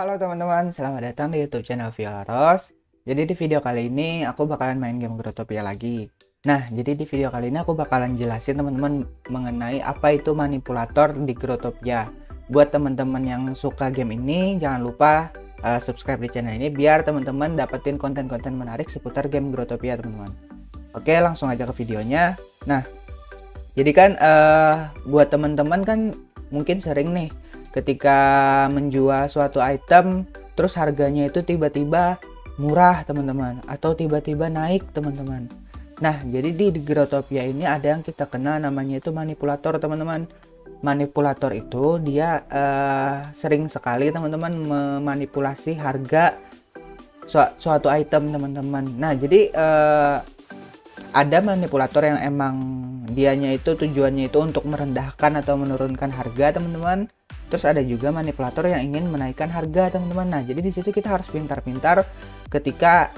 Halo teman-teman, selamat datang di YouTube channel Violarose. Jadi di video kali ini aku bakalan main game Growtopia lagi. Nah, jadi di video kali ini aku bakalan jelasin teman-teman mengenai apa itu manipulator di Growtopia. Buat teman-teman yang suka game ini, jangan lupa subscribe di channel ini biar teman-teman dapetin konten-konten menarik seputar game Growtopia, teman-teman. Oke, langsung aja ke videonya. Nah, jadi kan buat teman-teman kan mungkin sering nih ketika menjual suatu item terus harganya itu tiba-tiba murah teman-teman, atau tiba-tiba naik teman-teman. Nah, jadi di Growtopia ini ada yang kita kenal namanya itu manipulator teman-teman. Manipulator itu dia sering sekali teman-teman memanipulasi harga suatu item teman-teman. Nah, jadi ada manipulator yang emang dianya itu tujuannya itu untuk merendahkan atau menurunkan harga teman-teman. Terus ada juga manipulator yang ingin menaikkan harga teman-teman. Nah, jadi di situ kita harus pintar-pintar ketika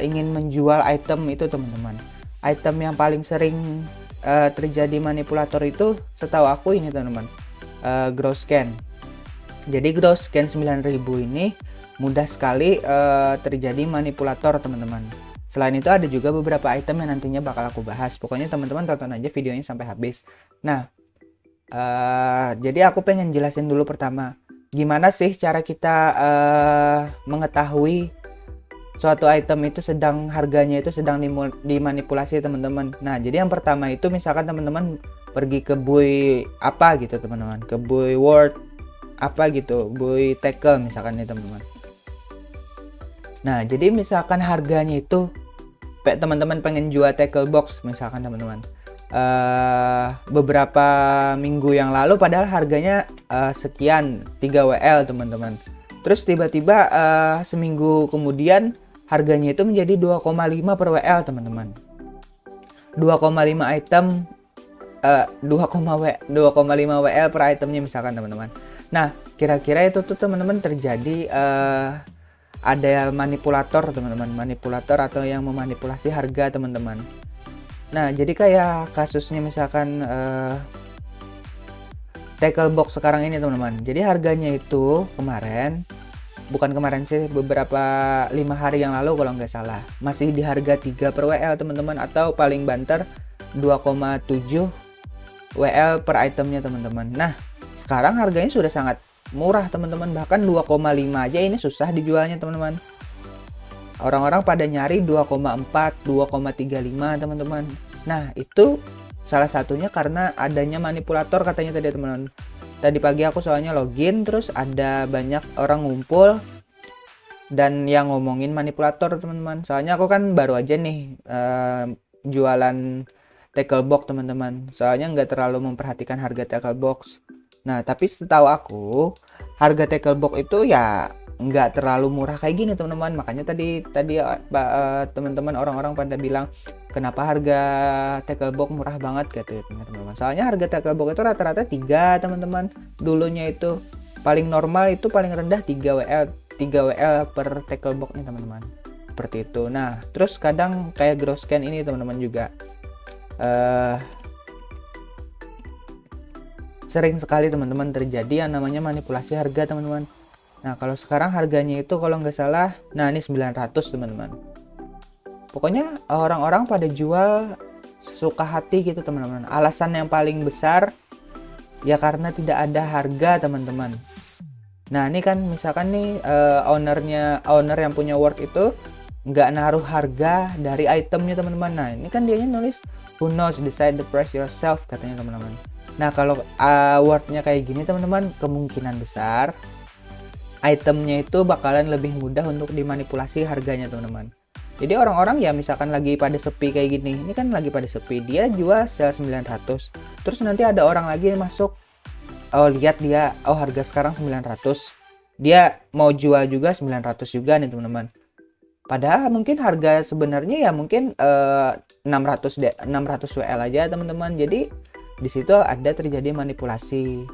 ingin menjual item itu teman-teman. Item yang paling sering terjadi manipulator itu setahu aku ini teman-teman, GrowScan. Jadi GrowScan 9000 ini mudah sekali terjadi manipulator teman-teman. Selain itu ada juga beberapa item yang nantinya bakal aku bahas. Pokoknya teman-teman tonton aja videonya sampai habis. Nah, jadi aku pengen jelasin dulu pertama gimana sih cara kita mengetahui suatu item itu sedang harganya itu sedang dimanipulasi teman-teman. Nah, jadi yang pertama itu misalkan teman-teman pergi ke buy apa gitu teman-teman, ke buy world apa gitu, buy tackle misalkan nih teman-teman. Nah, jadi misalkan harganya itu teman-teman pengen jual tackle box misalkan teman-teman, beberapa minggu yang lalu padahal harganya sekian 3 WL teman-teman. Terus tiba-tiba seminggu kemudian harganya itu menjadi 2,5 per WL teman-teman. 2,5 item 2,5 WL per itemnya misalkan teman-teman. Nah, kira-kira itu tuh teman-teman terjadi ada manipulator teman-teman, manipulator atau yang memanipulasi harga teman-teman. Nah, jadi kayak kasusnya misalkan tackle box sekarang ini teman-teman. Jadi harganya itu kemarin, bukan kemarin sih, beberapa 5 hari yang lalu kalau nggak salah, masih di harga 3 per WL teman-teman, atau paling banter 2,7 WL per itemnya teman-teman. Nah, sekarang harganya sudah sangat murah teman-teman, bahkan 2,5 aja ini susah dijualnya teman-teman. Orang-orang pada nyari 2,4, 2,35 teman-teman. Nah, itu salah satunya karena adanya manipulator katanya tadi teman-teman. Tadi pagi aku soalnya login terus ada banyak orang ngumpul dan yang ngomongin manipulator teman-teman. Soalnya aku kan baru aja nih jualan tackle box teman-teman. Soalnya nggak terlalu memperhatikan harga tackle box. Nah, tapi setahu aku harga tackle box itu ya nggak terlalu murah kayak gini teman-teman. Makanya tadi teman-teman orang-orang pada bilang kenapa harga tackle box murah banget gitu teman-teman. Soalnya harga tackle box itu rata-rata 3 teman-teman. Dulunya itu paling normal itu paling rendah 3 WL per tackle box nih teman-teman. Seperti itu. Nah, terus kadang kayak GrowScan ini teman-teman juga sering sekali teman-teman terjadi yang namanya manipulasi harga teman-teman. Nah, kalau sekarang harganya itu kalau nggak salah, nah ini 900 teman-teman. Pokoknya orang-orang pada jual suka hati gitu teman-teman. Alasan yang paling besar ya karena tidak ada harga teman-teman. Nah, ini kan misalkan nih owner yang punya world itu nggak naruh harga dari itemnya teman-teman. Nah, ini kan dianya nulis who knows, decide the price yourself katanya teman-teman. Nah, kalau wordnya kayak gini teman-teman, kemungkinan besar itemnya itu bakalan lebih mudah untuk dimanipulasi harganya teman-teman. Jadi orang-orang ya misalkan lagi pada sepi kayak gini, ini kan lagi pada sepi, dia jual sel 900. Terus nanti ada orang lagi masuk, oh lihat dia, oh harga sekarang 900. Dia mau jual juga 900 juga nih teman-teman. Padahal mungkin harga sebenarnya ya mungkin 600 WL aja teman-teman. Jadi di situ ada terjadi manipulasi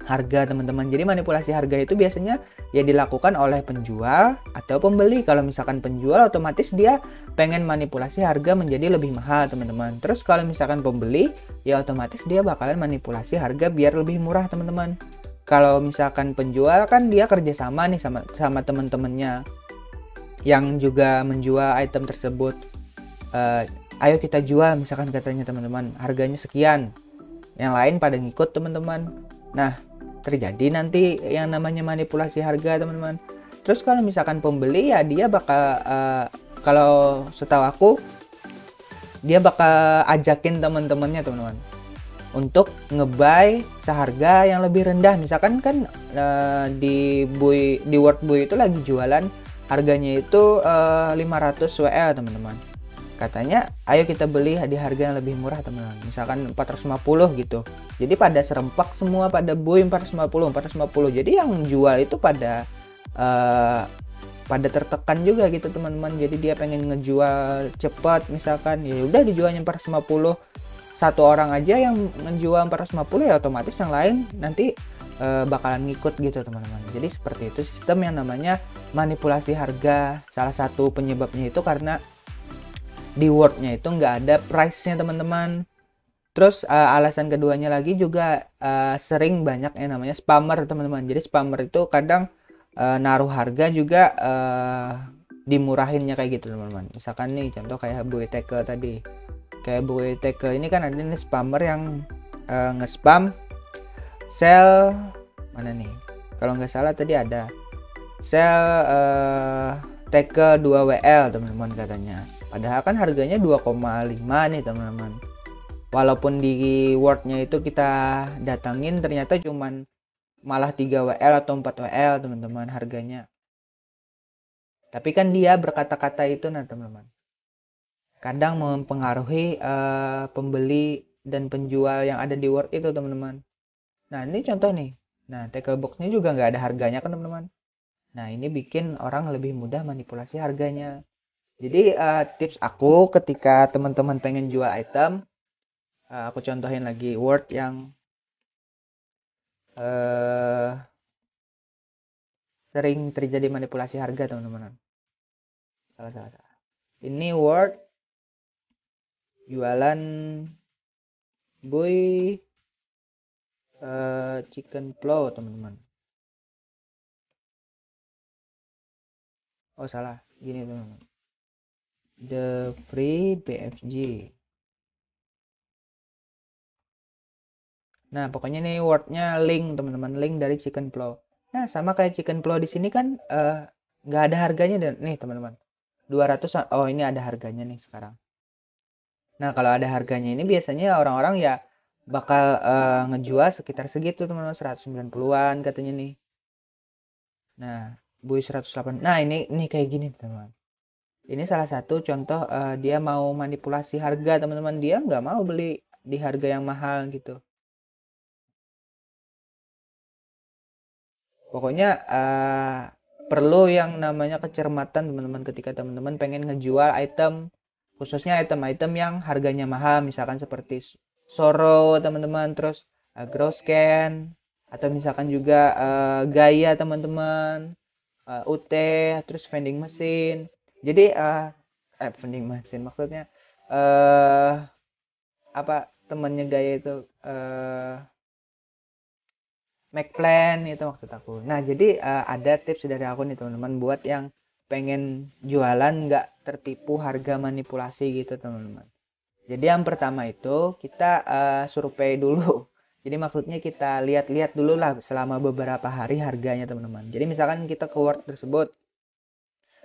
harga teman-teman. Jadi manipulasi harga itu biasanya ya dilakukan oleh penjual atau pembeli. Kalau misalkan penjual otomatis dia pengen manipulasi harga menjadi lebih mahal teman-teman. Terus kalau misalkan pembeli ya otomatis dia bakalan manipulasi harga biar lebih murah teman-teman. Kalau misalkan penjual kan dia kerjasama nih sama temen-temennya yang juga menjual item tersebut. Ayo kita jual, misalkan katanya teman-teman, harganya sekian. Yang lain pada ngikut teman-teman. Nah, terjadi nanti yang namanya manipulasi harga teman-teman. Terus kalau misalkan pembeli ya dia bakal, kalau setahu aku, dia bakal ajakin teman-temannya teman-teman untuk ngebuy seharga yang lebih rendah. Misalkan kan di World Buy itu lagi jualan harganya itu 500 WL teman-teman. Katanya ayo kita beli di harga yang lebih murah teman-teman. Misalkan 450 gitu. Jadi pada serempak semua pada buy 450. Jadi yang jual itu pada tertekan juga gitu teman-teman. Jadi dia pengen ngejual cepat misalkan. Ya udah dijualnya 450. Satu orang aja yang menjual 450 ya otomatis yang lain nanti bakalan ngikut gitu teman-teman. Jadi seperti itu sistem yang namanya manipulasi harga. Salah satu penyebabnya itu karena di World-nya itu nggak ada price-nya teman-teman. Terus alasan keduanya lagi juga sering banyak yang namanya spammer teman-teman. Jadi spammer itu kadang naruh harga juga dimurahinnya kayak gitu teman-teman. Misalkan nih contoh kayak BWTK tadi. Kayak BWTK ini kan ada nih spammer yang nge-spam sell mana nih? Kalau nggak salah tadi ada sell TK 2WL teman-teman katanya. Padahal kan harganya 2,5 nih teman-teman. Walaupun di Word-nya itu kita datangin ternyata cuman malah 3WL atau 4WL teman-teman harganya. Tapi kan dia berkata-kata itu nah teman-teman. Kadang mempengaruhi pembeli dan penjual yang ada di Word itu teman-teman. Nah ini contoh nih. Nah tackle boxnya juga nggak ada harganya kan teman-teman. Nah ini bikin orang lebih mudah manipulasi harganya. Jadi tips aku ketika teman-teman pengen jual item, aku contohin lagi Word yang sering terjadi manipulasi harga teman-teman. Salah. Ini Word jualan boy chicken plow teman-teman. Oh salah, gini teman-teman. The free BFG. Nah pokoknya nih wordnya link teman-teman, link dari chicken plow. Nah sama kayak chicken plow di sini kan nggak ada harganya dan nih teman-teman. 200, oh ini ada harganya nih sekarang. Nah kalau ada harganya ini biasanya orang-orang ya bakal ngejual sekitar segitu teman-teman, 190-an katanya nih. Nah buy 108. Nah ini kayak gini teman-teman. Ini salah satu contoh dia mau manipulasi harga teman-teman. Dia nggak mau beli di harga yang mahal gitu. Pokoknya perlu yang namanya kecermatan teman-teman ketika teman-teman pengen ngejual item. Khususnya item-item yang harganya mahal, misalkan seperti Soro teman-teman, terus GrowScan, atau misalkan juga Gaya teman-teman, UT, terus vending machine. Jadi vending machine maksudnya apa temannya Gaya itu make plan itu maksud aku. Nah jadi ada tips dari aku nih teman-teman buat yang pengen jualan nggak tertipu harga manipulasi gitu teman-teman. Jadi yang pertama itu kita survei dulu. Jadi maksudnya kita lihat-lihat dulu lah selama beberapa hari harganya teman-teman. Jadi misalkan kita ke Word tersebut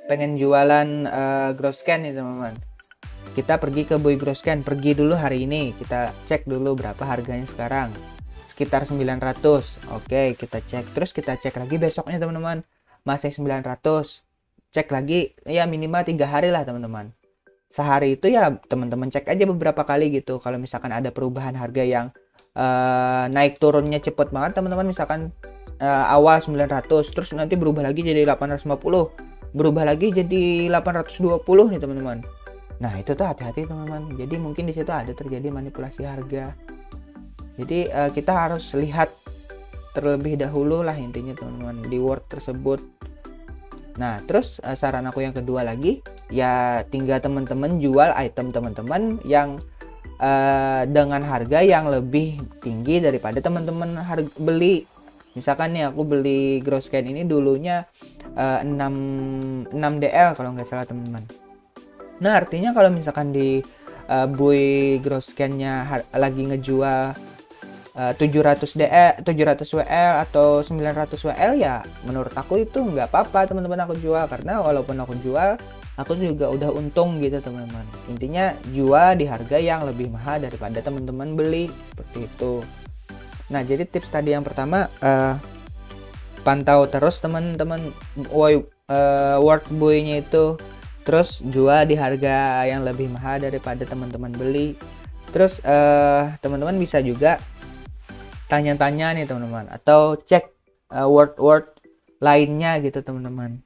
pengen jualan GrowScan nih teman-teman. Kita pergi ke Buy GrowScan, pergi dulu hari ini, kita cek dulu berapa harganya sekarang. Sekitar 900. Oke, kita cek. Terus kita cek lagi besoknya teman-teman. Masih 900. Cek lagi ya minimal 3 hari lah teman-teman. Sehari itu ya teman-teman cek aja beberapa kali gitu. Kalau misalkan ada perubahan harga yang naik turunnya cepet banget teman-teman, misalkan awal 900 terus nanti berubah lagi jadi 850, berubah lagi jadi 820 nih teman-teman. Nah itu tuh hati-hati teman-teman. Jadi mungkin disitu ada terjadi manipulasi harga. Jadi kita harus lihat terlebih dahulu lah intinya teman-teman di Word tersebut. Nah terus saran aku yang kedua lagi ya tinggal teman-teman jual item teman-teman yang dengan harga yang lebih tinggi daripada teman-teman beli. Misalkan nih aku beli GrowScan ini dulunya 6 DL kalau nggak salah teman-teman. Nah artinya kalau misalkan di buy GrowScan-nya lagi ngejual 700 WL atau 900 WL, ya menurut aku itu nggak apa-apa teman-teman aku jual, karena walaupun aku jual aku juga udah untung gitu teman-teman. Intinya jual di harga yang lebih mahal daripada teman-teman beli, seperti itu. Nah jadi tips tadi yang pertama, pantau terus teman-teman world buy-nya itu, terus jual di harga yang lebih mahal daripada teman-teman beli. Terus teman-teman bisa juga tanya-tanya nih teman-teman, atau cek world lainnya gitu teman-teman.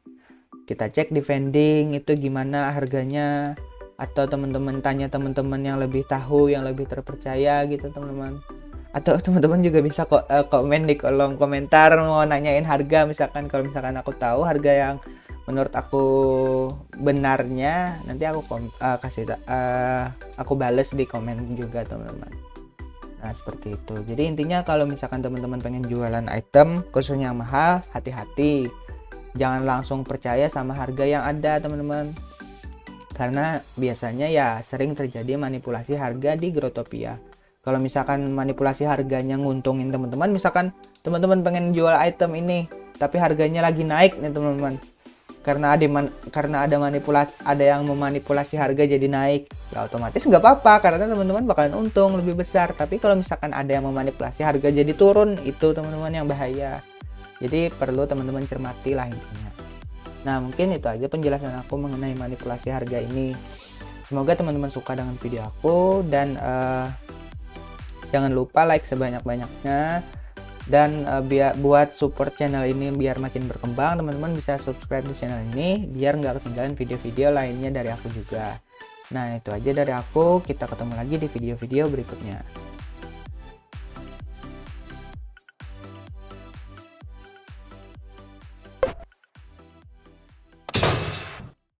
Kita cek di vending itu gimana harganya, atau teman-teman tanya teman-teman yang lebih tahu, yang lebih terpercaya gitu teman-teman. Atau teman-teman juga bisa komen di kolom komentar mau nanyain harga, misalkan kalau misalkan aku tahu harga yang menurut aku benarnya, nanti aku aku bales di komen juga teman-teman. Nah seperti itu. Jadi intinya kalau misalkan teman-teman pengen jualan item khususnya yang mahal, hati-hati, jangan langsung percaya sama harga yang ada teman-teman, karena biasanya ya sering terjadi manipulasi harga di Growtopia. Kalau misalkan manipulasi harganya nguntungin teman-teman, misalkan teman-teman pengen jual item ini tapi harganya lagi naik nih teman-teman, karena ada manipulasi, ada yang memanipulasi harga jadi naik, ya otomatis nggak apa-apa karena teman-teman bakalan untung lebih besar. Tapi kalau misalkan ada yang memanipulasi harga jadi turun, itu teman-teman yang bahaya. Jadi perlu teman-teman cermati lah intinya. Nah mungkin itu aja penjelasan aku mengenai manipulasi harga ini. Semoga teman-teman suka dengan video aku, dan jangan lupa like sebanyak-banyaknya, dan buat support channel ini biar makin berkembang, teman-teman bisa subscribe di channel ini biar nggak ketinggalan video-video lainnya dari aku juga. Nah itu aja dari aku, kita ketemu lagi di video-video berikutnya.